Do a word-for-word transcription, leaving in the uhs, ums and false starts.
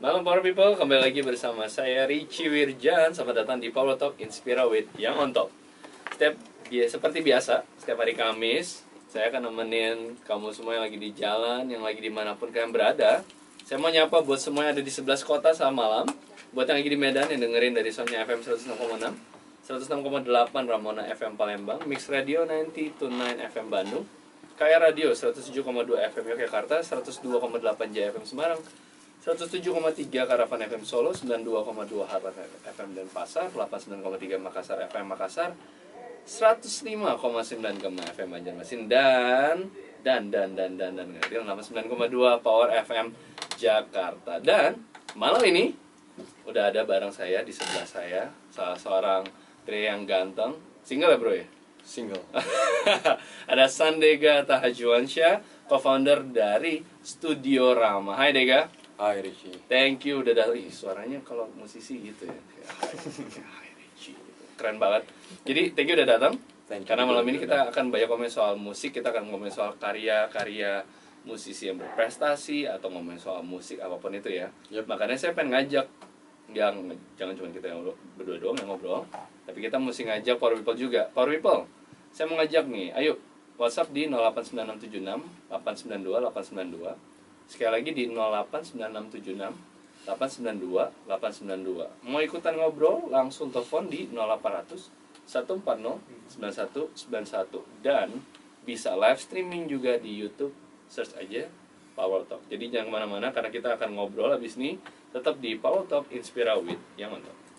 Malam Power People, kembali lagi bersama saya Richie Wirjan. Selamat datang di Paulo Talk Inspira with Young On Top. Setiap ya, seperti biasa, setiap hari Kamis saya akan nemenin kamu semua yang lagi di jalan, yang lagi dimanapun kalian berada. Saya mau nyapa buat semua yang ada di sebelas kota selamat malam. Buat yang lagi di Medan yang dengerin dari Sonya F M seratus enam koma enam, seratus enam koma delapan Ramona F M Palembang, Mix Radio sembilan puluh dua koma sembilan F M Bandung, Kaya Radio seratus tujuh koma dua F M Yogyakarta, seratus dua koma delapan J F M Semarang, seratus tujuh koma tiga Karavan F M Solo, sembilan puluh dua koma dua Harapan F M Denpasar, delapan puluh sembilan koma tiga Makassar F M Makassar, seratus lima koma sembilan F M Banjarmasin, dan dan dan dan dan dan delapan puluh sembilan koma dua Power F M Jakarta. Dan malam ini udah ada bareng saya di sebelah saya salah seorang yang ganteng, single ya bro ya? Single. Ada Xandega Tahajuansya, co-founder dari Studiorama. Hai Dega. Hai Richie. Thank you udah datang. Ih, suaranya kalau musisi gitu ya. Hai, hai Richie. Keren banget. Jadi thank you udah datang. Karena malam ini kita akan banyak ngomongin soal musik, kita akan ngomongin soal karya-karya musisi yang berprestasi atau ngomongin soal musik apapun itu ya. Yep. Makanya saya pengen ngajak yang jangan cuma kita yang berdua doang yang ngobrol, tapi kita mesti ngajak Power People juga. Power People, saya mau ngajak nih, ayo WhatsApp di nol delapan sembilan enam tujuh enam delapan sembilan dua delapan sembilan dua. Sekali lagi di nol delapan sembilan enam tujuh enam delapan sembilan dua delapan sembilan dua. Mau ikutan ngobrol, langsung telepon di nol delapan nol nol satu empat nol sembilan satu sembilan satu. Dan bisa live streaming juga di YouTube, search aja Power Talk. Jadi jangan kemana-mana karena kita akan ngobrol habis ini tetap di Power Talk Inspira with Young On Top.